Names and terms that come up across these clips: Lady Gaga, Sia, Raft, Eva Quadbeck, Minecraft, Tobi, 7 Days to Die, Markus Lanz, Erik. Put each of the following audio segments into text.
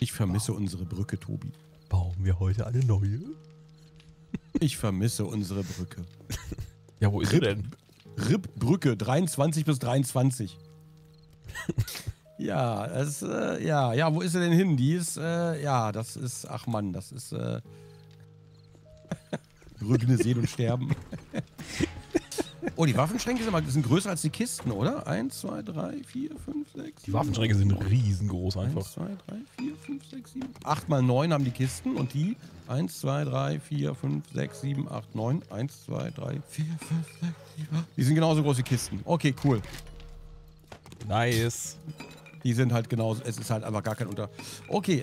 Ich vermisse unsere Brücke, Tobi. Bauen wir heute eine neue? Ich vermisse unsere Brücke. Ja, wo ist sie denn? Ripp-Brücke, 23 bis 23. Ja, das, ja, wo ist sie denn hin? Die ist, ja, das ist, ach Mann, das ist, Brücken sehen und sterben. Oh, die Waffenschränke sind größer als die Kisten, oder? 1, 2, 3, 4, 5, 6, Die Waffenschränke sind riesengroß einfach. 1, 2, 3, 4, 5, 6, 7, 8 mal 9 haben die Kisten und die 1, 2, 3, 4, 5, 6, 7, 8, 9, 1, 2, 3, 4, 5, 6, 7, 8. Die sind genauso groß wie Kisten. Okay, cool. Nice. Die sind halt genauso, es ist halt einfach gar kein Unter... Okay,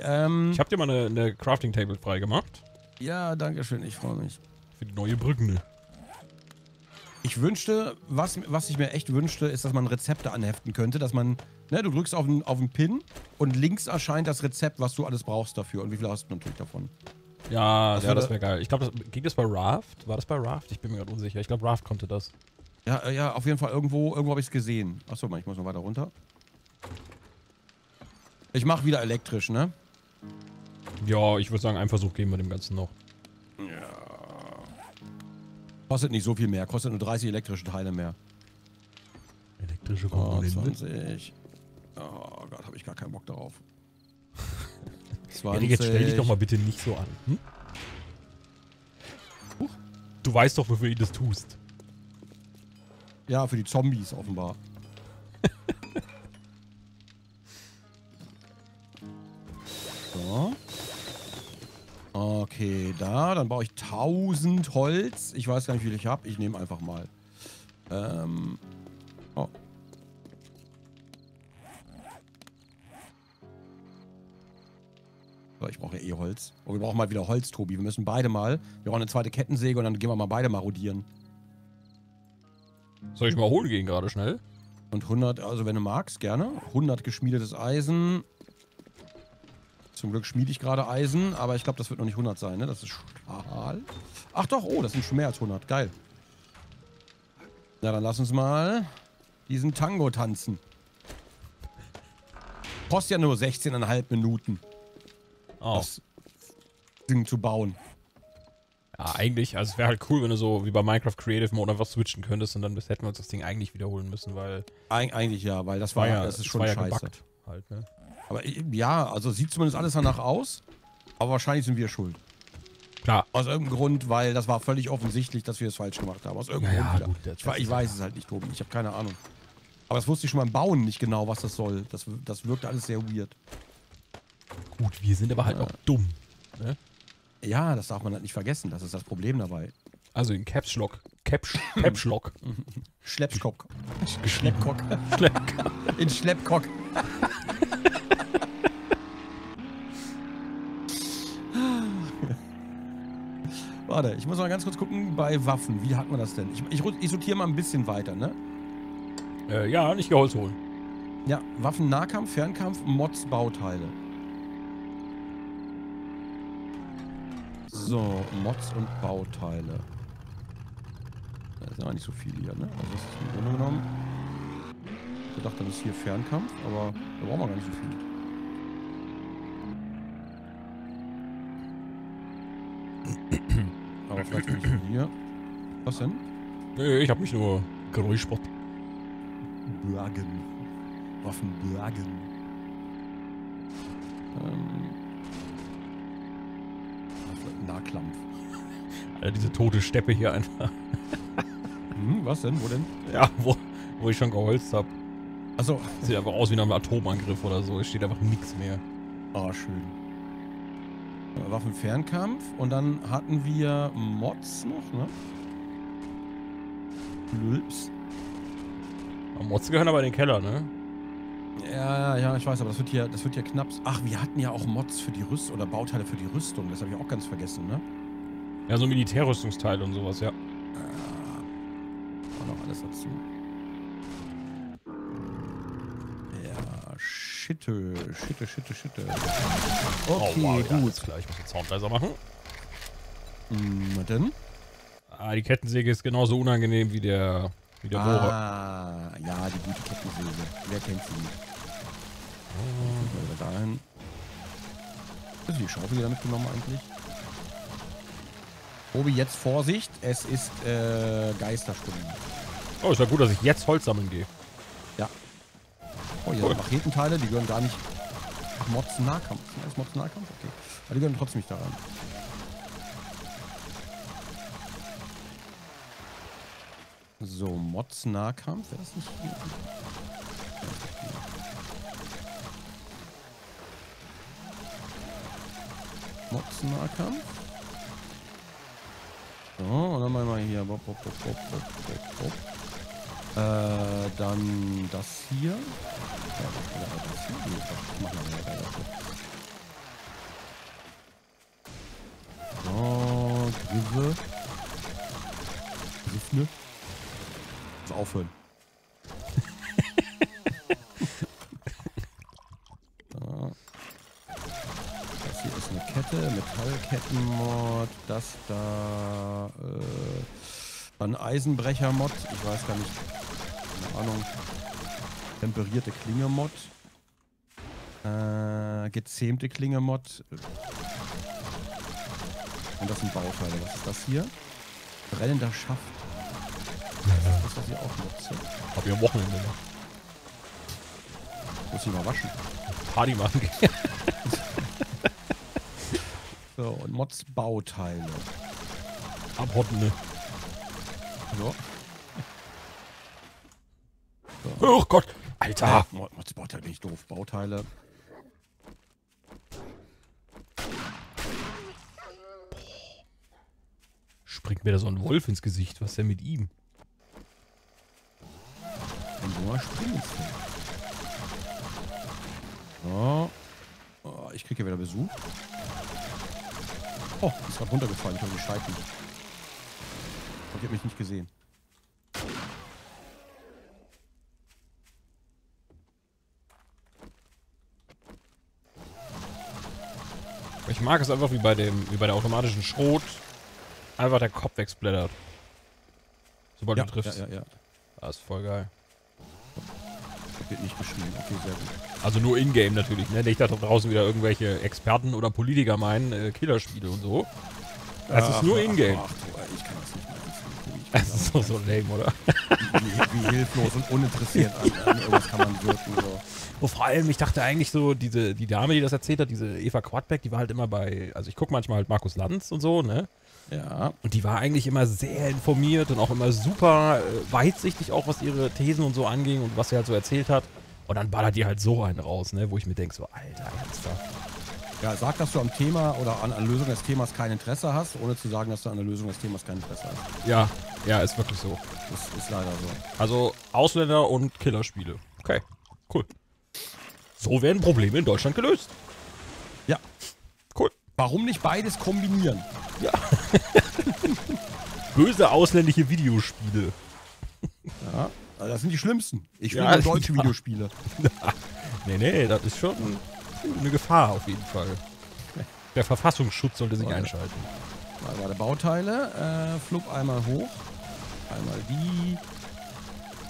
Ich hab dir mal eine Crafting-Table freigemacht. Ja, danke schön, ich freue mich. Für die neue Brücken. Ich wünschte, was ich mir echt wünschte, ist, dass man Rezepte anheften könnte, dass man, ne, du drückst auf den Pin und links erscheint das Rezept, was du alles brauchst dafür und wie viel hast du natürlich davon. Ja, das wäre geil. Ich glaube, ging das bei Raft? War das bei Raft? Ich bin mir gerade unsicher. Ich glaube, Raft konnte das. Ja, ja, auf jeden Fall. Irgendwo habe ich es gesehen. Achso, ich muss noch weiter runter. Ich mache wieder elektrisch, ne? Ja, ich würde sagen, einen Versuch geben wir dem Ganzen noch. Ja. Kostet nicht so viel mehr, kostet nur 30 elektrische Teile mehr. Elektrische Komponenten? Oh, 20. Oh Gott, habe ich gar keinen Bock darauf. 20. Erik, jetzt stell dich doch mal bitte nicht so an. Hm? Du weißt doch, wofür du das tust. Ja, für die Zombies offenbar. So. Okay, da, dann baue ich 1000 Holz. Ich weiß gar nicht, wie viel ich habe. Ich nehme einfach mal. Oh. So, ich brauche ja eh Holz. Oh, wir brauchen mal wieder Holz, Tobi. Wir müssen beide mal. Wir brauchen eine zweite Kettensäge und dann gehen wir mal beide marodieren. Soll ich mal holen gehen gerade schnell? Und 100, also wenn du magst, gerne. 100 geschmiedetes Eisen. Zum Glück schmiede ich gerade Eisen, aber ich glaube, das wird noch nicht 100 sein, ne? Das ist Stahl. Ach doch, oh, das sind schon mehr als 100. Geil. Na, dann lass uns mal diesen Tango tanzen. Kostet ja nur 16,5 Minuten, das Ding zu bauen. Ja, eigentlich, also es wäre halt cool, wenn du so wie bei Minecraft Creative Mode einfach switchen könntest und dann hätten wir uns das Ding eigentlich wiederholen müssen, weil... Eigentlich ja, weil das war ja, das ist schon scheiße. Gebackt halt, ne? Aber ja, also sieht zumindest alles danach aus, aber wahrscheinlich sind wir schuld. Klar. Aus irgendeinem Grund, weil das war völlig offensichtlich, dass wir es falsch gemacht haben. Aus irgendeinem Grund. Gut, ich weiß es halt nicht, Tobi. Ich habe keine Ahnung. Aber das wusste ich schon beim Bauen nicht genau, was das soll. Das wirkt alles sehr weird. Gut, wir sind aber halt auch dumm. Ne? Ja, das darf man halt nicht vergessen. Das ist das Problem dabei. Also in Caps-Lock. Caps-Lock. Schleppkock. Schleppkock. In Schleppkock. Warte, ich muss mal ganz kurz gucken, bei Waffen, wie hat man das denn? Ich sortiere mal ein bisschen weiter, ne? Ja, nicht Holz holen. Ja, Waffen, Nahkampf, Fernkampf, Mods, Bauteile. So, Mods und Bauteile. Da sind aber nicht so viele hier, ne? Also das ist im Grunde genommen... Ich dachte, das ist hier Fernkampf, aber da brauchen wir gar nicht so viel. Aber vielleicht nicht hier. Was denn? Nee, ich hab mich nur geräuschert. Blagen. Waffenblagen. Nahklampf. Alter, diese tote Steppe hier einfach. Hm, was denn? Wo denn? Ja, wo ich schon geholzt hab. Achso. Sieht einfach aus wie nach einem Atomangriff oder so. Es steht einfach nichts mehr. Ah, schön. Waffenfernkampf und dann hatten wir Mods noch, ne? Lülps. Mods gehören aber in den Keller, ne? Ja, ich weiß, aber das wird hier knapp. Ach, wir hatten ja auch Mods für die Rüstung oder Bauteile für die Rüstung, das habe ich auch ganz vergessen, ne? Ja, so Militärrüstungsteile und sowas, ja. War noch alles dazu. Schitte. Okay, oh, wow, gut. Ja, klar, ich muss den Sound leiser machen. Was denn? Ah, die Kettensäge ist genauso unangenehm wie der Bohrer. Ah, ja, die gute Kettensäge. Wer kennt sie nicht? Oh. Dahin. Hast du die Schaufel wieder mitgenommen eigentlich? Tobi, jetzt Vorsicht. Es ist Geisterstunde. Oh, ist ja gut, dass ich jetzt Holz sammeln gehe. Ja. Oh, hier sind Raketenteile, die gehören gar nicht... Ach, Mods Nahkampf. Ist Mods Nahkampf? Okay. Aber die gehören trotzdem nicht daran. So, Mods Nahkampf. Das ist nicht gut. Mods Nahkampf. So, und dann machen wir hier. Dann das hier. Ja, das hier. Nee, das machen wir ja so, Griffe. Griffne. Jetzt aufhören. Das hier ist eine Kette, Metallkettenmod, das da. Ein Eisenbrecher-Mod, ich weiß gar nicht, keine Ahnung, temperierte Klinge-Mod, gezähmte Klinge-Mod und das sind Bauteile. Was ist das hier? Brennender Schaft. Das ist das hier auch nutze. Hab ich am Wochenende gemacht. Muss ich mal waschen. Party machen. So, und Mods Bauteile. Abhotten, ne? So. So. Oh Gott! Alter! Das Bauteil bin ich doof. Bauteile. Springt mir da so ein Wolf ins Gesicht. Was ist denn mit ihm? Ein junger Springensfell. So. Oh, ich krieg hier wieder Besuch. Oh, ist gerade runtergefallen. Ich hoffe, die scheitern nicht. Ich hab mich nicht gesehen. Ich mag es einfach wie bei der automatischen Schrot. Einfach der Kopf wegsplattert. Sobald du triffst. Ja. Das ist voll geil. Das wird nicht geschrieben. Okay, sehr gut. Also nur in-game natürlich, ne? Nicht, dass da draußen wieder irgendwelche Experten oder Politiker meinen, Killerspiele und so. Das ist nur in-game. Ich kann das nicht mehr. Das ist doch so lame, oder? Wie hilflos und uninteressiert an irgendwas kann man wirken. So. Oh, vor allem, ich dachte eigentlich so, die Dame, die das erzählt hat, diese Eva Quadbeck, die war halt immer bei, also ich gucke manchmal halt Markus Lanz und so, ne? Ja. Und die war eigentlich immer sehr informiert und auch immer super weitsichtig, auch was ihre Thesen und so anging und was sie halt so erzählt hat. Und dann ballert die halt so einen raus, ne? Wo ich mir denke so, Alter, ernsthaft. Ja, sag, dass du am Thema oder an der Lösung des Themas kein Interesse hast, ohne zu sagen, dass du an der Lösung des Themas kein Interesse hast. Ja, ja, ist wirklich so. Ist leider so. Also Ausländer und Killerspiele. Okay, cool. So werden Probleme in Deutschland gelöst. Ja. Cool. Warum nicht beides kombinieren? Ja. Böse ausländische Videospiele. Ja, also das sind die schlimmsten. Ich will nur deutsche Videospiele. Nee, das ist schon... eine Gefahr auf jeden Fall. Der Verfassungsschutz sollte sich einschalten. Warte, Bauteile. Flupp einmal hoch. Einmal die.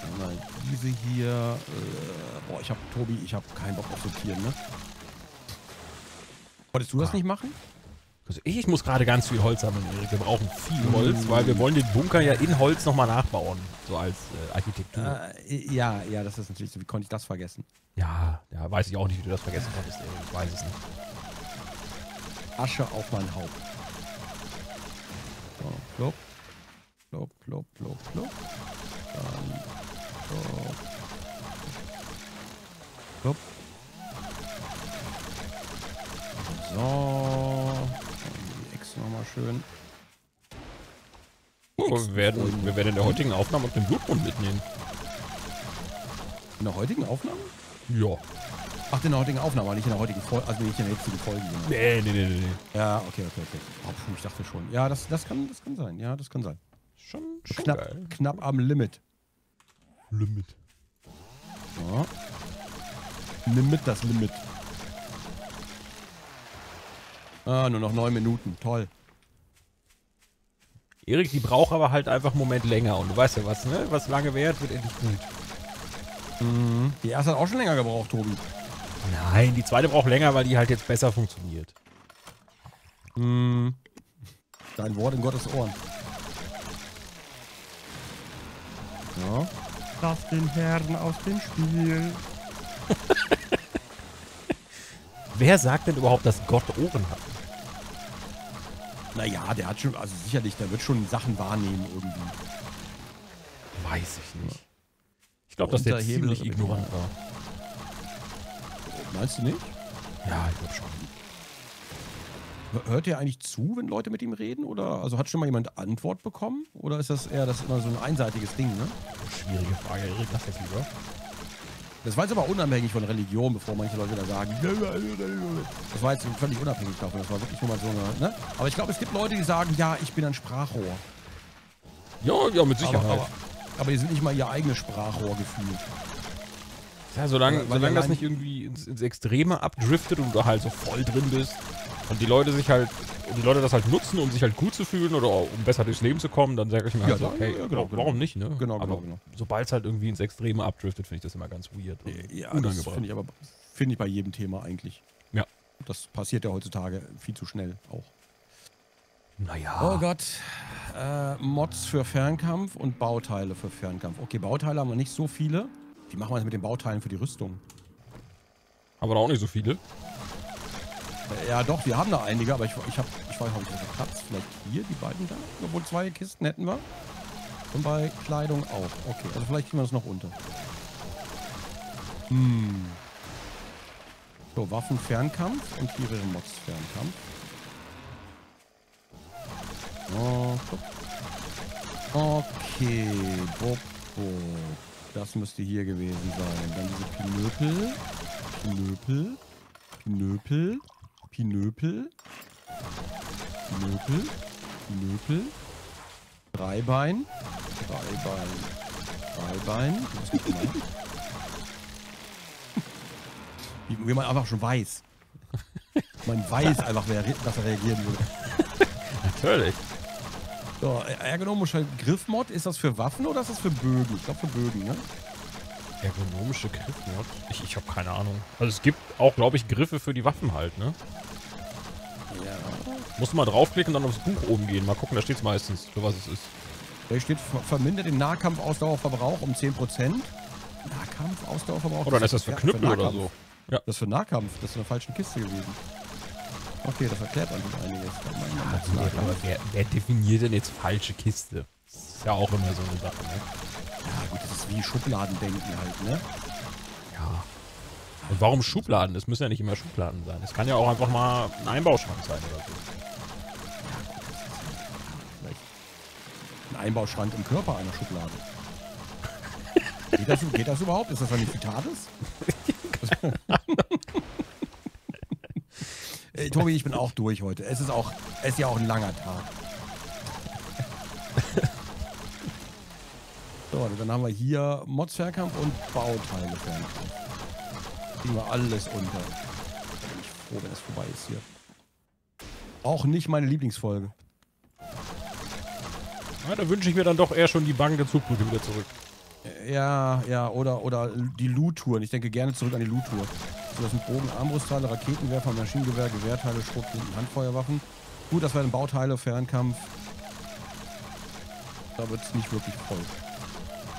Einmal diese hier. Boah, ich hab keinen Bock auf Sortieren, ne? Wolltest du das nicht machen? Also ich muss gerade ganz viel Holz sammeln, Erik. Wir brauchen viel Holz, weil wir wollen den Bunker ja in Holz nochmal nachbauen. So als Architektur. Ja, das ist natürlich so. Wie konnte ich das vergessen? Ja, weiß ich auch nicht, wie du das vergessen konntest, Erik. Ich weiß es nicht. Asche auf mein Haupt. So, klopp. Klopp, klopp, klopp, klopp. Dann. Klopp. Klopp. So. Nochmal schön. Oh, wir werden in der heutigen Aufnahme auch den Blutbund mitnehmen. In der heutigen Aufnahme? Ja. Ach, in der heutigen Aufnahme, nicht in der heutigen Folge, also nicht in der jetzigen Folge. Genau. Nee. Ja, okay. Oh, ich dachte schon. Ja, das kann sein. Ja, das kann sein. Schon knapp am Limit. Ja. Nimm mit das Limit. Ah, nur noch 9 Minuten. Toll. Erik, die braucht aber halt einfach einen Moment länger. Und du weißt ja was, ne? Was lange währt, wird endlich gut. Mhm. Die erste hat auch schon länger gebraucht, Tobi. Nein, die zweite braucht länger, weil die halt jetzt besser funktioniert. Mm. Dein Wort in Gottes Ohren. Ja. Lass den Herrn aus dem Spiel. Wer sagt denn überhaupt, dass Gott Ohren hat? Naja, der hat schon, also sicherlich, der wird schon Sachen wahrnehmen irgendwie. Weiß ich nicht. Ich glaube, dass der ziemlich ignorant war. Meinst du nicht? Ja, ich glaube schon. Hört ihr eigentlich zu, wenn Leute mit ihm reden? Oder, also hat schon mal jemand Antwort bekommen? Oder ist das eher, das ist immer so ein einseitiges Ding, ne? Schwierige Frage, Erik, lass das lieber. Das war jetzt aber unabhängig von Religion, bevor manche Leute da sagen, das war jetzt völlig unabhängig davon, das war wirklich nur mal so eine, ne? Aber ich glaube, es gibt Leute, die sagen, ja, ich bin ein Sprachrohr. Ja, ja, mit Sicherheit. Aber die sind nicht mal ihr eigenes Sprachrohr gefühlt. Ja, solange das nicht irgendwie ins Extreme abdriftet und da halt so voll drin bist und die Leute das halt nutzen, um sich halt gut zu fühlen oder um besser durchs Leben zu kommen, dann sage ich mir halt so, okay, warum nicht, ne? Genau, aber genau. Sobald es halt irgendwie ins Extreme abdriftet, finde ich das immer ganz weird. Ja, das finde ich aber bei jedem Thema eigentlich. Ja. Das passiert ja heutzutage viel zu schnell auch. Naja. Oh Gott. Mods für Fernkampf und Bauteile für Fernkampf. Okay, Bauteile haben wir nicht so viele. Wie machen wir das mit den Bauteilen für die Rüstung? Haben wir da auch nicht so viele? Ja doch, wir haben da einige, aber ich weiß nicht, ob ich Platz. Vielleicht hier, die beiden da? Obwohl 2 Kisten hätten wir. Und bei Kleidung auch. Okay, also vielleicht kriegen wir das noch unter. Hm. So, Waffenfernkampf und hier wäre Mods-Fernkampf. Okay, Bobo. Das müsste hier gewesen sein. Dann diese Pinöpel. Pinöpel. Pinöpel. Pinöpel. Pinöpel. Pinöpel. Dreibein. Dreibein. Dreibein. Wie man einfach schon weiß. Man weiß einfach, dass er reagieren würde. Natürlich. So, ergonomischer Griffmod, ist das für Waffen oder ist das für Bögen? Ich glaube für Bögen, ne? Ergonomische Griffmod? Ich habe keine Ahnung. Also es gibt auch, glaube ich, Griffe für die Waffen halt, ne? Ja. Musst du mal draufklicken und dann aufs Buch oben gehen. Mal gucken, da steht es meistens, für was es ist. Da steht, vermindert den Nahkampfausdauerverbrauch um 10%. Nahkampfausdauerverbrauch? Oder ist das für Knüppel für oder so? Ja. Das ist für Nahkampf, das ist in der falschen Kiste gewesen. Okay, das erklärt einfach einiges. Ja, aber wer definiert denn jetzt falsche Kiste? Das ist ja auch immer so eine Sache, ne? Ja gut, das ist wie Schubladendenken halt, ne? Ja. Und warum Schubladen? Es müssen ja nicht immer Schubladen sein. Es kann ja auch einfach mal ein Einbauschrank sein oder so. Ja gut, das ist vielleicht ein Einbauschrank im Körper einer Schublade. geht das überhaupt? Ist das dann nicht Vitales? Tobi, ich bin auch durch heute. Es ist ja auch ein langer Tag. So, dann haben wir hier Mods-Fernkampf und Bauteile-Fernkampf. Kriegen wir alles unter. Da bin ich froh, wenn es vorbei ist hier. Auch nicht meine Lieblingsfolge. Ja, da wünsche ich mir dann doch eher schon die Bank der Zugbrücke wieder zurück. Ja, oder die Loot-Touren. Ich denke gerne zurück an die Loot-Tour. Das sind Bogen, Armbrustteile, Raketenwerfer, Maschinengewehr, Gewehrteile, Schrotflinten, Handfeuerwaffen. Gut, das wären Bauteile, Fernkampf. Da wird es nicht wirklich voll.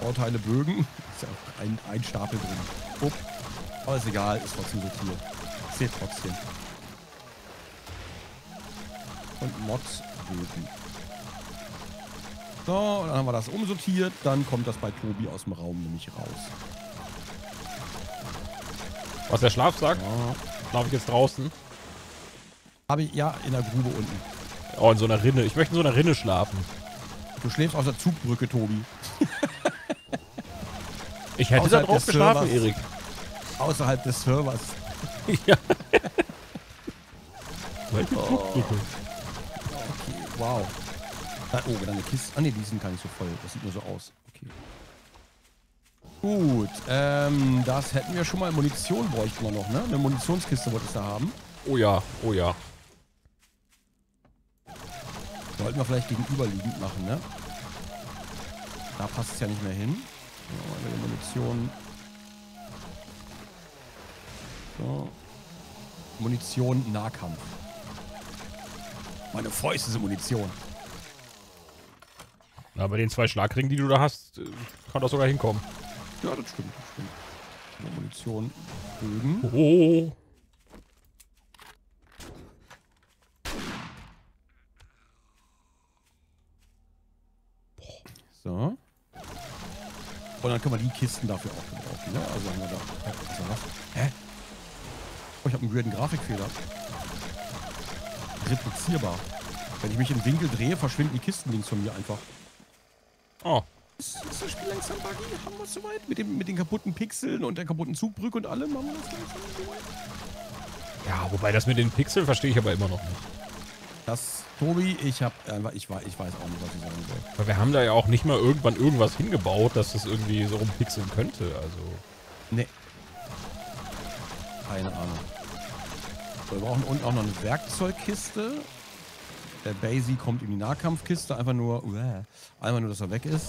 Bauteile, Bögen. Ist ja auch ein Stapel drin. Upp. Aber ist egal, ist trotzdem sortiert. Seht trotzdem. Und Mods, Bögen. So, dann haben wir das umsortiert. Dann kommt das bei Tobi aus dem Raum nämlich raus. Was der Schlaf sagt? Ja. Schlaf ich jetzt draußen? Habe ich, ja, in der Grube unten. Oh, in so einer Rinne. Ich möchte in so einer Rinne schlafen. Du schläfst aus der Zugbrücke, Tobi. Ich hätte da drauf geschlafen, Erik. Außerhalb des Servers. Ja. Okay, wow. Oh, eine Kiste. Ah, ne, die sind gar nicht so voll. Das sieht nur so aus. Okay. Gut, das hätten wir schon mal. Munition bräuchten wir noch, ne? Eine Munitionskiste wolltest du da haben. Oh ja, oh ja. Sollten wir vielleicht gegenüberliegend machen, ne? Da passt es ja nicht mehr hin. So, eine Munition. So. Munition Nahkampf. Meine Fäuste sind Munition. Na, bei den 2 Schlagringen, die du da hast, kann das sogar hinkommen. Ja, das stimmt. Das stimmt. Na, Munition. Bögen. Oh. So. Und dann können wir die Kisten dafür auch gebrauchen. Ne? Also haben wir da. Hä? Oh, ich habe einen weirden Grafikfehler. Replizierbar. Wenn ich mich im Winkel drehe, verschwinden die Kisten links von mir einfach. Oh. Ist das Spiel langsam buggy? Haben wir es soweit? Mit den kaputten Pixeln und der kaputten Zugbrücke und allem haben wir das langsam soweit? Ja, wobei das mit den Pixeln verstehe ich aber immer noch nicht. Das, Tobi, ich weiß auch nicht, was ich sagen soll. Aber wir haben da ja auch nicht mal irgendwann irgendwas hingebaut, dass das irgendwie so rumpixeln könnte, also... Nee. Keine Ahnung. So, wir brauchen unten auch noch eine Werkzeugkiste. Der Basie kommt in die Nahkampfkiste, einfach nur, dass er weg ist.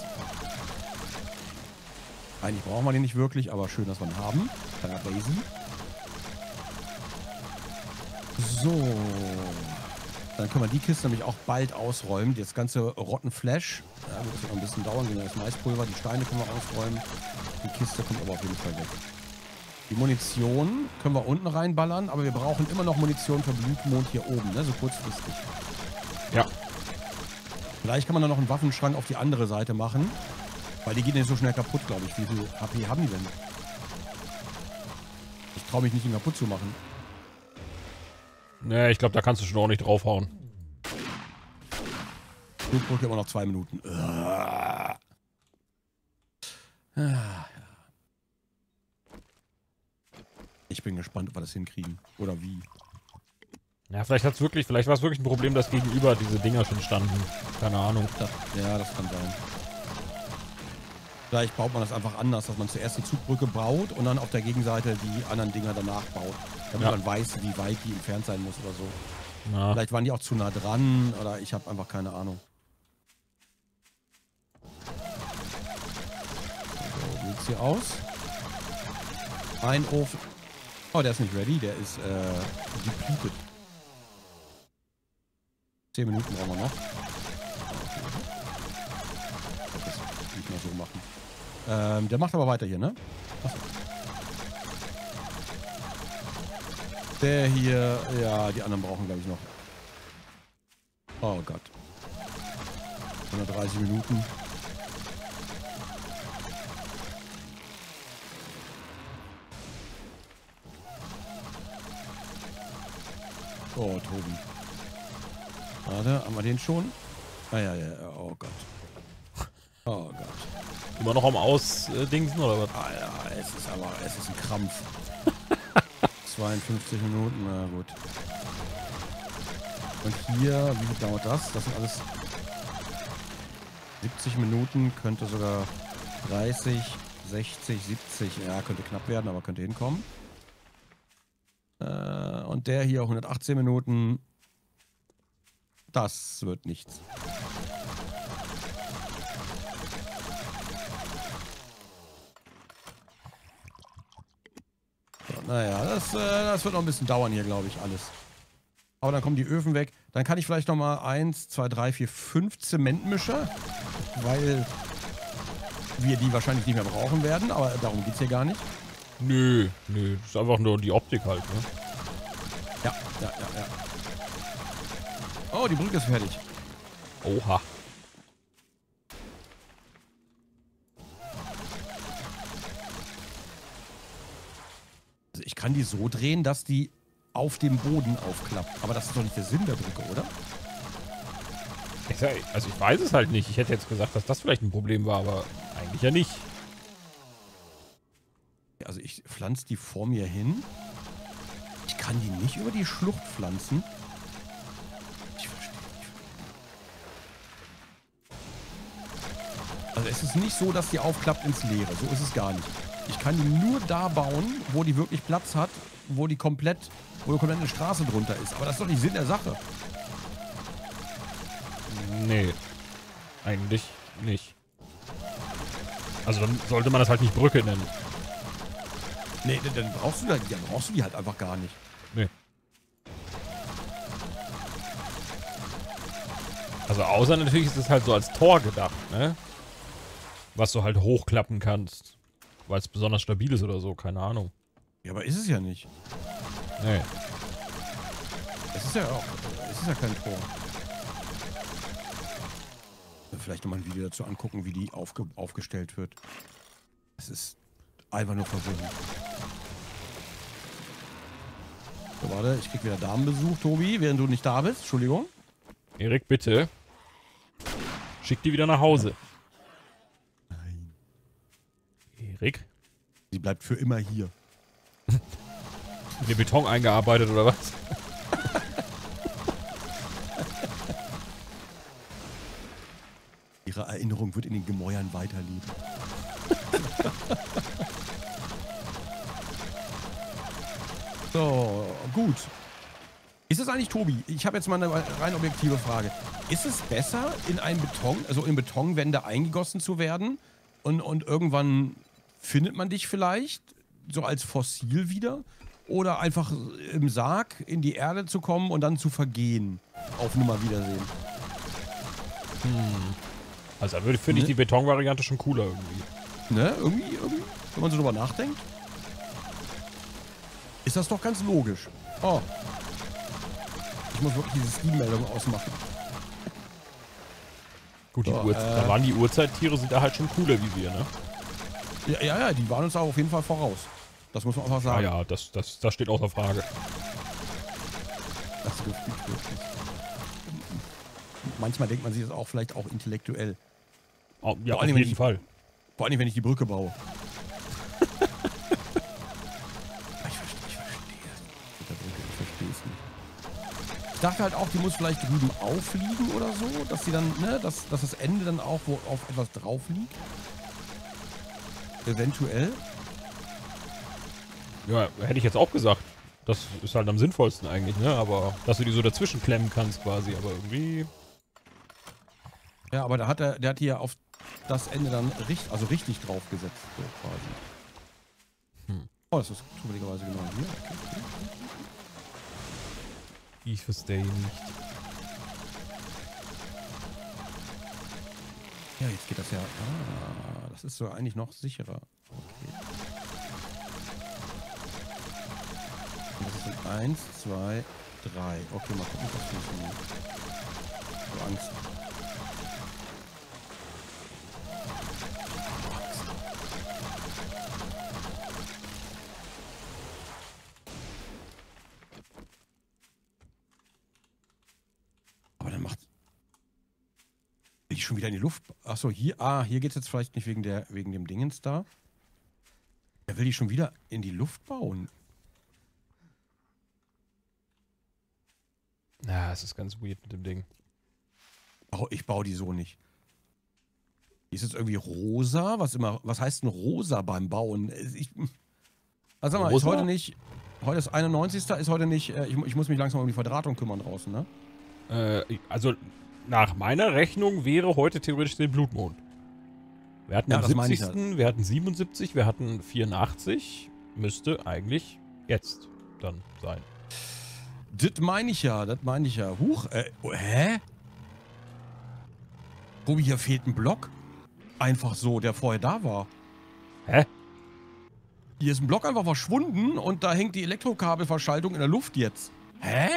Eigentlich brauchen wir den nicht wirklich, aber schön, dass wir ihn haben. Kleiner Basie. So... Dann können wir die Kiste nämlich auch bald ausräumen. Das ganze Rottenflash. Ja, wird noch ein bisschen dauern, genau das Maispulver. Die Steine können wir ausräumen. Die Kiste kommt aber auf jeden Fall weg. Die Munition können wir unten reinballern, aber wir brauchen immer noch Munition für Blutmond hier oben, ne? So kurzfristig. Ja. Vielleicht kann man dann noch einen Waffenschrank auf die andere Seite machen. Weil die geht nicht so schnell kaputt, glaube ich. Wie viel HP haben die denn? Ich traue mich nicht, ihn kaputt zu machen. Nee, ich glaube, da kannst du schon auch nicht draufhauen. Du brauchst immer noch 2 Minuten. Ich bin gespannt, ob wir das hinkriegen. Oder wie. Ja, vielleicht war es wirklich ein Problem, dass gegenüber diese Dinger schon standen. Keine Ahnung. Ja, das kann sein. Vielleicht baut man das einfach anders, dass man zuerst eine Zugbrücke baut und dann auf der Gegenseite die anderen Dinger danach baut. Damit man weiß, wie weit die entfernt sein muss oder so. Na. Vielleicht waren die auch zu nah dran oder ich habe einfach keine Ahnung. So, wie sieht's hier aus? Ein Ofen. Oh, der ist nicht ready, der ist depleted. 10 Minuten brauchen wir noch. Das nicht mehr so machen. Der macht aber weiter hier, ne? Achso. Der hier, ja, die anderen brauchen, glaube ich, noch. Oh Gott. 130 Minuten. Oh, Tobi. Warte, haben wir den schon? Ah ja, ja, oh Gott. Oh Gott. Immer noch am Ausdingsen, oder was? Ah ja, es ist ein Krampf. 52 Minuten, na gut. Und hier, wie dauert das? Das sind alles 70 Minuten, könnte sogar 30, 60, 70, ja, könnte knapp werden, aber könnte hinkommen. Und der hier 118 Minuten. Das wird nichts. Naja, das wird noch ein bisschen dauern hier, glaube ich, alles. Aber dann kommen die Öfen weg. Dann kann ich vielleicht noch mal 1, 2, 3, 4, 5 Zementmischer, weil wir die wahrscheinlich nicht mehr brauchen werden. Aber darum geht es hier gar nicht. Nö, nö. Das ist einfach nur die Optik halt, ne? Ja, ja, ja, ja. Oh, die Brücke ist fertig. Oha. Ich kann die so drehen, dass die auf dem Boden aufklappt. Aber das ist doch nicht der Sinn der Brücke, oder? Also ich weiß es halt nicht. Ich hätte jetzt gesagt, dass das vielleicht ein Problem war, aber eigentlich ja nicht. Also ich pflanze die vor mir hin. Ich kann die nicht über die Schlucht pflanzen. Ich verstehe nicht. Also es ist nicht so, dass die aufklappt ins Leere. So ist es gar nicht. Ich kann die nur da bauen, wo die wirklich Platz hat, wo komplett eine Straße drunter ist. Aber das ist doch nicht Sinn der Sache. Nee. Eigentlich nicht. Also dann sollte man das halt nicht Brücke nennen. Nee, dann brauchst du die halt einfach gar nicht. Nee. Also außer natürlich ist es halt so als Tor gedacht, ne? Was du halt hochklappen kannst. Weil es besonders stabil ist oder so, keine Ahnung. Ja, aber ist es ja nicht. Nee. Es ist ja kein Tor. Vielleicht nochmal ein Video dazu angucken, wie die aufgestellt wird. Es ist einfach nur verwirrend. So, warte, ich krieg wieder Damenbesuch, Tobi, während du nicht da bist. Entschuldigung. Erik, bitte. Schick die wieder nach Hause. Nein. Erik? Sie bleibt für immer hier. In den Beton eingearbeitet, oder was? Ihre Erinnerung wird in den Gemäuern weiterleben. So, gut. Ist es eigentlich, Tobi, ich habe jetzt mal eine rein objektive Frage. Ist es besser, in einen Beton, also in Betonwände eingegossen zu werden und irgendwann findet man dich vielleicht so als Fossil wieder? Oder einfach im Sarg in die Erde zu kommen und dann zu vergehen? Auf Nummer Wiedersehen. Hm. Also da würde, finde ich, die Betonvariante schon cooler irgendwie. Ne? Irgendwie, wenn man so drüber nachdenkt. Ist das doch ganz logisch. Oh. Ich muss wirklich diese Steam-Meldung ausmachen. Gut, so, da waren die Urzeittiere, sind da halt schon cooler wie wir, ne? Ja, die waren uns auch auf jeden Fall voraus. Das muss man einfach sagen. Ja, das steht außer Frage. Das wird wirklich. Manchmal denkt man sich das auch vielleicht auch intellektuell. Oh, ja, auf jeden Fall. Vor allem, wenn ich die Brücke baue. Ich dachte halt auch, die muss vielleicht drüben aufliegen oder so, dass sie dann, ne, dass das Ende dann auch wo auf etwas drauf liegt. Eventuell. Ja, hätte ich jetzt auch gesagt. Das ist halt am sinnvollsten eigentlich, ne, aber dass du die so dazwischen klemmen kannst quasi, aber irgendwie... Ja, aber der hat hier auf das Ende dann richtig drauf gesetzt, so quasi. Hm. Oh, das ist zufälligerweise genau hier. Okay. Ich verstehe nicht. Ja, jetzt geht das ja... Ah, das ist so eigentlich noch sicherer. Okay. Das ist in 1, 2, 3. Okay, mal gucken, was funktioniert. Ich habe Angst. Schon wieder in die Luft. Achso, hier. Ah, hier geht es jetzt vielleicht nicht wegen dem Dingens da. Er will die schon wieder in die Luft bauen. Na, es ist ganz weird mit dem Ding. Oh, ich baue die so nicht. Die ist jetzt irgendwie rosa. Was heißt denn rosa beim Bauen? Also sag mal, rosa? Ist heute nicht. Heute ist 91. Ist heute nicht. Ich muss mich langsam um die Verdrahtung kümmern draußen, ne? Also. Nach meiner Rechnung wäre heute theoretisch der Blutmond. Wir hatten am 70. Halt. Wir hatten 77, wir hatten 84. Müsste eigentlich jetzt dann sein. Das meine ich ja, Huch, hä? Tobi, hier fehlt ein Block. Einfach so, der vorher da war. Hä? Hier ist ein Block einfach verschwunden und da hängt die Elektrokabelverschaltung in der Luft jetzt. Hä?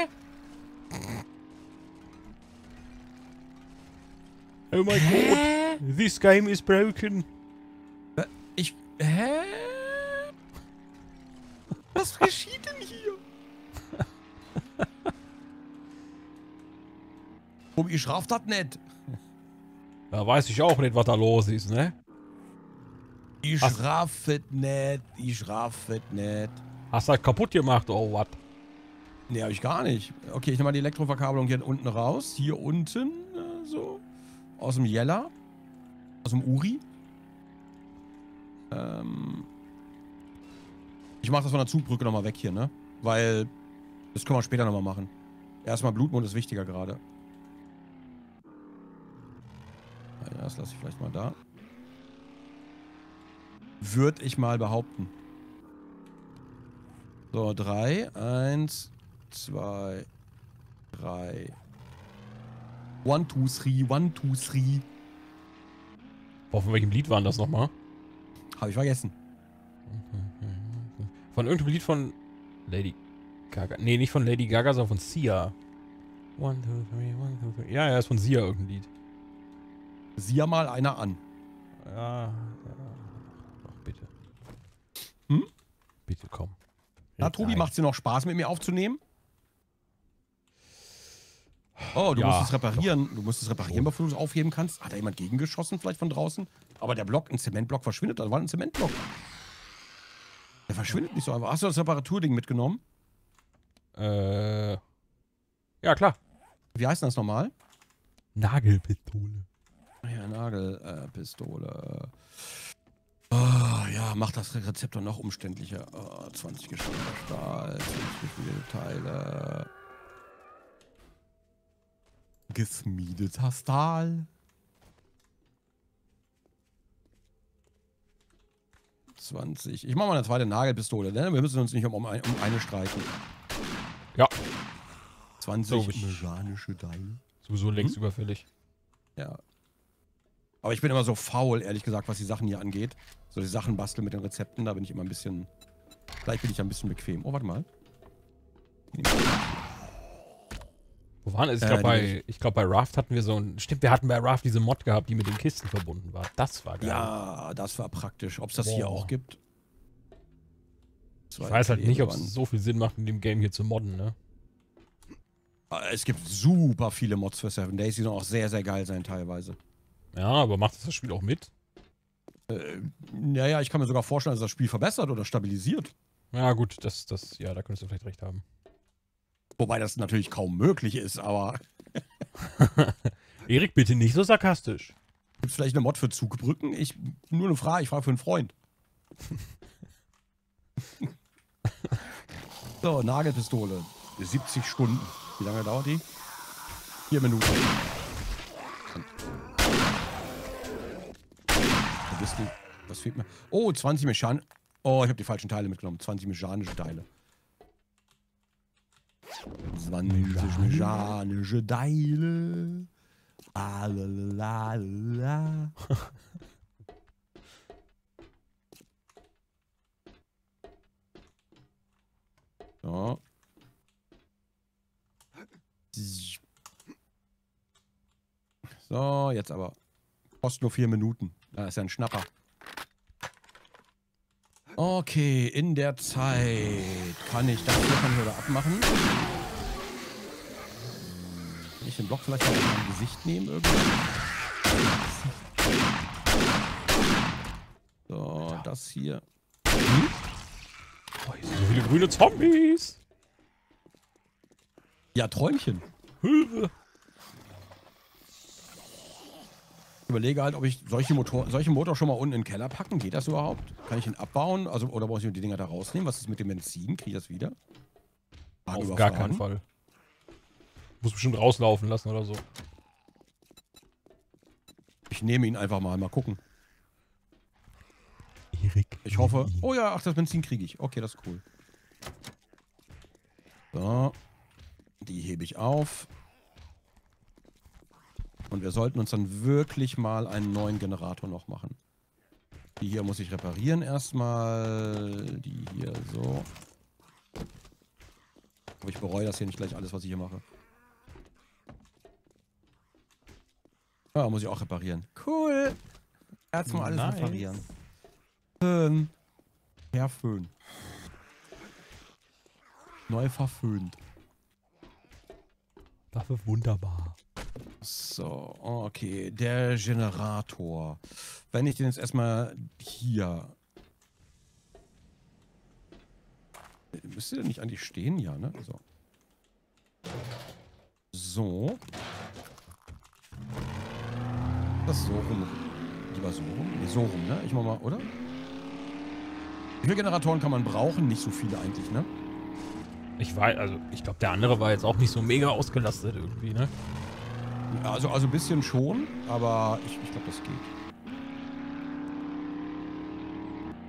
Oh mein Gott, this game is broken. Hä? Was geschieht denn hier? Tobi, ich raff das nicht. Da weiß ich auch nicht, was da los ist, ne? Ich raff es nicht, Hast du das kaputt gemacht, oh was? Ne, hab ich gar nicht. Okay, ich nehme mal die Elektroverkabelung hier unten raus. Hier unten, so. Aus dem Jella. Aus dem Uri. Ich mach das von der Zugbrücke nochmal weg hier, ne? Weil das können wir später nochmal machen. Erstmal Blutmond ist wichtiger gerade. Ja, das lasse ich vielleicht mal da. Würde ich mal behaupten. So, 3, 1, 2, 3. One, two, three, one, two, three. Boah, von welchem Lied waren das nochmal? Hab ich vergessen. Von irgendeinem Lied von Lady Gaga. Nee, nicht von Lady Gaga, sondern von Sia. One, two, three, one, two, three. Ja, ist von Sia irgendein Lied. Sia mal einer an. Ja, ja. Ach, bitte. Hm? Bitte komm. Na, Tobi, macht's dir noch Spaß, mit mir aufzunehmen? Oh, du musst es reparieren. Doch. Du musst es reparieren, bevor du es aufheben kannst. Hat da jemand gegengeschossen vielleicht von draußen? Aber der Block, ein Zementblock verschwindet. Da war ein Zementblock. Der verschwindet nicht so einfach. Hast du das Reparaturding mitgenommen? Ja, klar. Wie heißt denn das nochmal? Nagelpistole. Ja, Nagelpistole. Oh, ja, macht das Rezept noch umständlicher. Oh, 20 Geschwindigkeit Stahl, 20 Teile. Geschmiedeter Stahl. Ich mache mal eine zweite Nagelpistole, denn wir müssen uns nicht um eine streiten. Ja. 20 mechanische Teile. Sowieso längst überfällig. Ja. Aber ich bin immer so faul, ehrlich gesagt, was die Sachen hier angeht. So die Sachen basteln mit den Rezepten, da bin ich immer ein bisschen... Vielleicht bin ich ein bisschen bequem. Oh, warte mal. Wo waren es? Ich glaube, bei Raft hatten wir so ein... Stimmt, wir hatten bei Raft diese Mod gehabt, die mit den Kisten verbunden war. Das war geil. Ja, das war praktisch. Ob es das hier auch gibt? Ich weiß halt nicht, ob es so viel Sinn macht, in dem Game hier zu modden, ne? Es gibt super viele Mods für 7 Days, die sollen auch sehr, sehr geil sein teilweise. Ja, aber macht das Spiel auch mit? Naja, ich kann mir sogar vorstellen, dass das Spiel verbessert oder stabilisiert. Ja gut, ja, da könntest du vielleicht recht haben. Wobei das natürlich kaum möglich ist, aber... Erik, bitte nicht so sarkastisch. Gibt's vielleicht eine Mod für Zugbrücken? Nur eine Frage, ich frage für einen Freund. So, Nagelpistole. 70 Stunden. Wie lange dauert die? 4 Minuten. Was fehlt mir? Oh, 20 mechanische... Oh, ich habe die falschen Teile mitgenommen. 20 mechanische Teile. 20 mechanische Teile. Alalala. So. So, jetzt aber. Kostet nur 4 Minuten. Da ist ja ein Schnapper. Okay, in der Zeit kann ich das hier wieder abmachen. Kann ich den Block vielleicht mal in mein Gesicht nehmen irgendwie? So, das hier. Hm? Oh, hier sind so viele grüne Zombies. Ja, Träumchen. Hilfe. Überlege halt, ob ich solche Motor schon mal unten in den Keller packen. Geht das überhaupt? Kann ich ihn abbauen? Also, oder brauche ich nur die Dinger da rausnehmen? Was ist mit dem Benzin? Kriege ich das wieder? Auf gar keinen Fall. Muss bestimmt rauslaufen lassen oder so. Ich nehme ihn einfach mal. Mal gucken. Erik. Ich hoffe... Oh ja, ach, das Benzin kriege ich. Okay, das ist cool. So. Die hebe ich auf. Und wir sollten uns dann wirklich mal einen neuen Generator noch machen. Die hier muss ich reparieren erstmal. Die hier so. Aber ich bereue das hier nicht gleich alles, was ich hier mache. Ja, muss ich auch reparieren. Cool. Erstmal alles reparieren. Herr Föhn. Neu verföhnt. Das ist wunderbar. So, okay. Der Generator. Wenn ich den jetzt erstmal hier... Müsste der nicht eigentlich stehen? Ja, ne? So. So. Das so rum. Lieber so rum? Nee, so rum, ne? Ich mach mal, oder? Wie viele Generatoren kann man brauchen? Nicht so viele eigentlich, ne? Ich weiß, also ich glaube, der andere war jetzt auch nicht so mega ausgelastet irgendwie, ne? Also ein bisschen schon, aber ich glaube, das geht.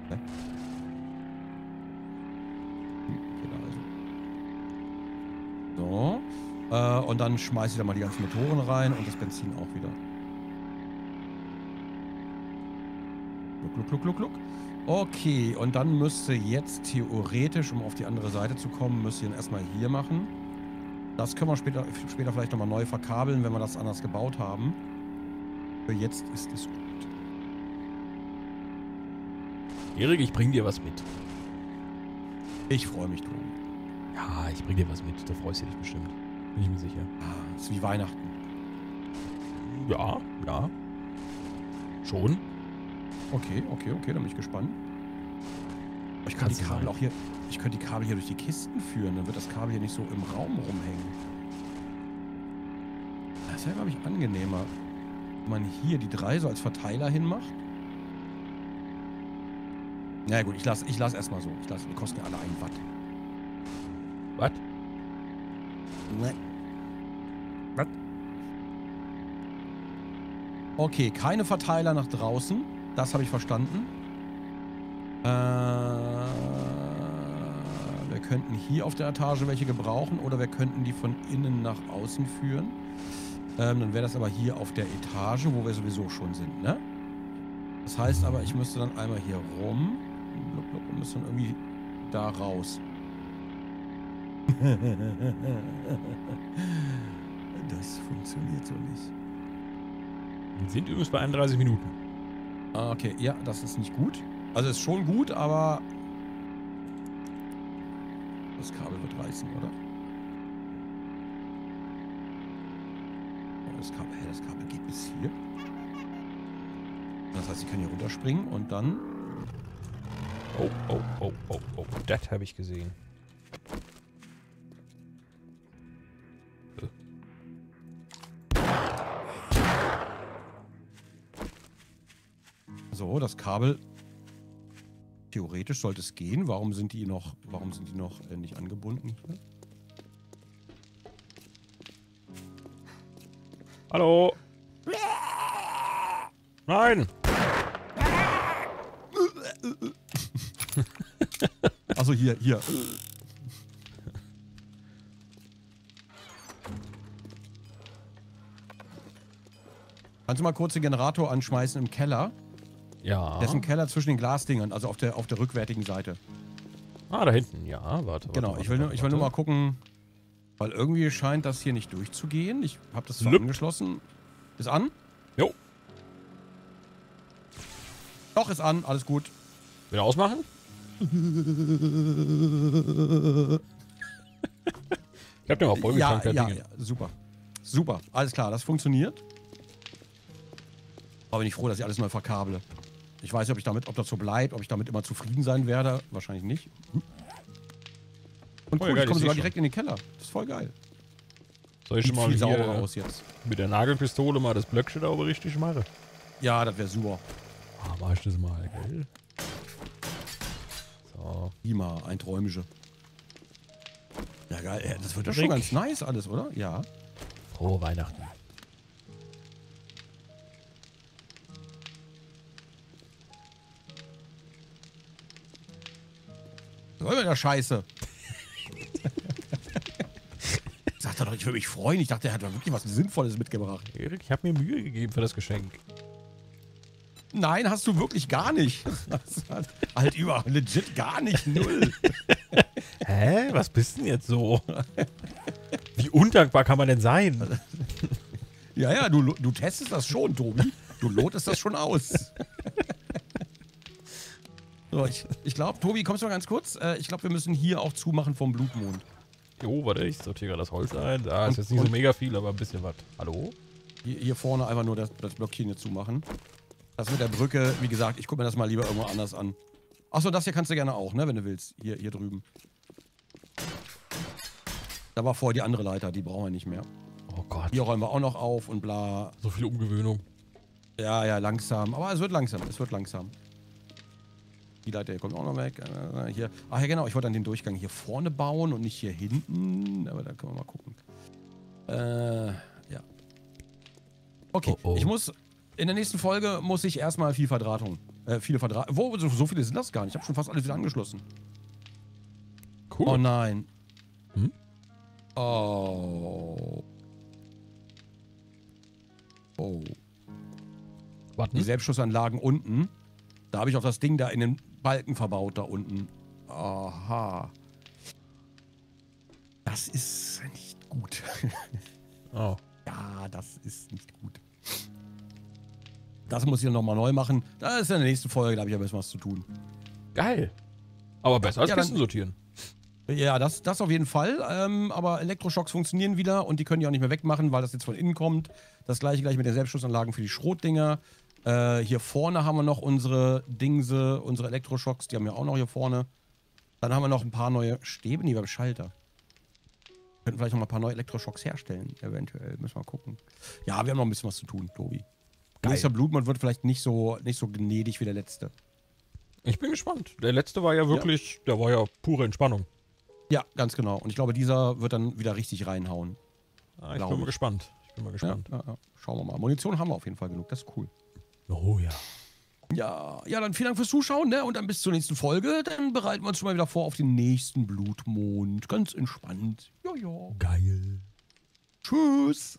Ne? Hm, okay, also. So. Und dann schmeiße ich da mal die ganzen Motoren rein und das Benzin auch wieder. Gluck, gluck, gluck, gluck. Okay, und dann müsste jetzt theoretisch, um auf die andere Seite zu kommen, müsste ich ihn erstmal hier machen. Das können wir später vielleicht nochmal neu verkabeln, wenn wir das anders gebaut haben. Für jetzt ist es gut. Erik, ich bring dir was mit. Ich freue mich, Tobi. Ja, ich bring dir was mit. Da freust du dich bestimmt. Bin ich mir sicher. Ah, ist wie Weihnachten. Ja, ja. Schon. Okay, okay, okay, dann bin ich gespannt. Ich könnte die Kabel auch hier, ich könnte die Kabel hier durch die Kisten führen, dann wird das Kabel hier nicht so im Raum rumhängen. Das ist ja, glaube ich, angenehmer, wenn man hier die drei so als Verteiler hinmacht. Na ja, gut, ich lass erstmal so. Ich lasse, die kosten ja alle 1 Watt. Was? Nein. Was? Okay, keine Verteiler nach draußen. Das habe ich verstanden. Wir könnten hier auf der Etage welche gebrauchen oder wir könnten die von innen nach außen führen. Dann wäre das aber hier auf der Etage, wo wir sowieso schon sind, ne? Das heißt aber, ich müsste dann einmal hier rum und müsste dann irgendwie da raus. Das funktioniert so nicht. Wir sind übrigens bei 31 Minuten. Okay, ja, das ist nicht gut. Also ist schon gut, aber das Kabel wird reißen, oder? Oh, das Kabel geht bis hier. Das heißt, ich kann hier runterspringen und dann... Oh, oh, oh, oh, oh, das habe ich gesehen. So, das Kabel, theoretisch sollte es gehen. Warum sind die noch nicht angebunden? Hallo? Nein! Also hier. Kannst du mal kurz den Generator anschmeißen im Keller? Ja. Das ist ein Keller zwischen den Glasdingern, also auf der rückwärtigen Seite. Ah, da hinten, ja, warte. Genau, ich will nur mal gucken, weil irgendwie scheint das hier nicht durchzugehen. Ich habe das zwar angeschlossen. Ist an? Jo. Doch, ist an, alles gut. Wieder ausmachen? Ich hab den mal voll getankt. Ja, super. Super, alles klar, das funktioniert. Aber bin ich froh, dass ich alles neu verkable. Ich weiß nicht, ob das so bleibt, ob ich damit immer zufrieden sein werde. Wahrscheinlich nicht. Und cool, geil, ich komme sogar direkt in den Keller. Das ist voll geil. Soll ich schon mal sauberer aus jetzt? Mit der Nagelpistole mal das Blöckchen da oben richtig machen? Ja, das wäre super. Ah, mach ich das mal, gell? So. Immer ein Träumische. Ja, geil. Ja, das wird ja schon ganz nice alles, oder? Ja. Frohe Weihnachten. Soll mir der Scheiße. Sagt er doch, ich würde mich freuen. Ich dachte, er hat doch wirklich was Sinnvolles mitgebracht. Erik, ich habe mir Mühe gegeben für das Geschenk. Nein, hast du wirklich gar nicht. Halt über, legit gar nicht, null. Hä? Was bist denn jetzt so? Wie undankbar kann man denn sein? Ja, du testest das schon, Tobi. Du lotest das schon aus. So, ich glaube, Tobi, kommst du mal ganz kurz? Ich glaube, wir müssen hier auch zumachen vom Blutmond. Jo, warte, ich sortiere das Holz ein. Da ist jetzt nicht so mega viel, aber ein bisschen was. Hallo? Hier vorne einfach nur das Blöckchen hier zumachen. Das mit der Brücke, wie gesagt, ich gucke mir das mal lieber irgendwo anders an. Achso, das hier kannst du gerne auch, ne, wenn du willst. Hier drüben. Da war vorher die andere Leiter, die brauchen wir nicht mehr. Oh Gott. Hier räumen wir auch noch auf und bla. So viel Umgewöhnung. Ja, langsam. Aber es wird langsam. Die Leiter hier kommt auch noch weg. Hier. Ach ja, genau. Ich wollte dann den Durchgang hier vorne bauen und nicht hier hinten. Aber da können wir mal gucken. Ja. Okay. Oh. Ich muss... In der nächsten Folge muss ich erstmal viel Verdrahtung. Viele Verdrahtung... Wo? So viele sind das gar nicht. Ich habe schon fast alles wieder angeschlossen. Cool. Oh nein. Hm? Oh. Oh. Warten. Die Selbstschussanlagen unten. Da habe ich auch das Ding da in den Balken verbaut, da unten. Aha. Das ist nicht gut. Oh. Ja, das ist nicht gut. Das muss ich nochmal neu machen. Das ist in der nächsten Folge, da habe ich ein bisschen was zu tun. Geil. Aber besser als Kisten sortieren. Ja, das auf jeden Fall. Aber Elektroschocks funktionieren wieder und die können die auch nicht mehr wegmachen, weil das jetzt von innen kommt. Das gleiche gleich mit den Selbstschussanlagen für die Schrotdinger. Hier vorne haben wir noch unsere Dingse, unsere Elektroschocks, die haben wir auch noch hier vorne. Dann haben wir noch ein paar neue Stäbe, die beim Schalter. Wir könnten vielleicht noch mal ein paar neue Elektroschocks herstellen, eventuell. Müssen wir mal gucken. Ja, wir haben noch ein bisschen was zu tun, Tobi. Nächster Blutmond wird vielleicht nicht so gnädig wie der letzte. Ich bin gespannt. Der letzte war ja wirklich, der war ja pure Entspannung. Ja, ganz genau. Und ich glaube, dieser wird dann wieder richtig reinhauen. Ah, ich bin mal gespannt. Ja. Schauen wir mal. Munition haben wir auf jeden Fall genug. Das ist cool. Oh ja. Ja, dann vielen Dank fürs Zuschauen, ne? Und dann bis zur nächsten Folge. Dann bereiten wir uns schon mal wieder vor auf den nächsten Blutmond. Ganz entspannt. Geil. Tschüss.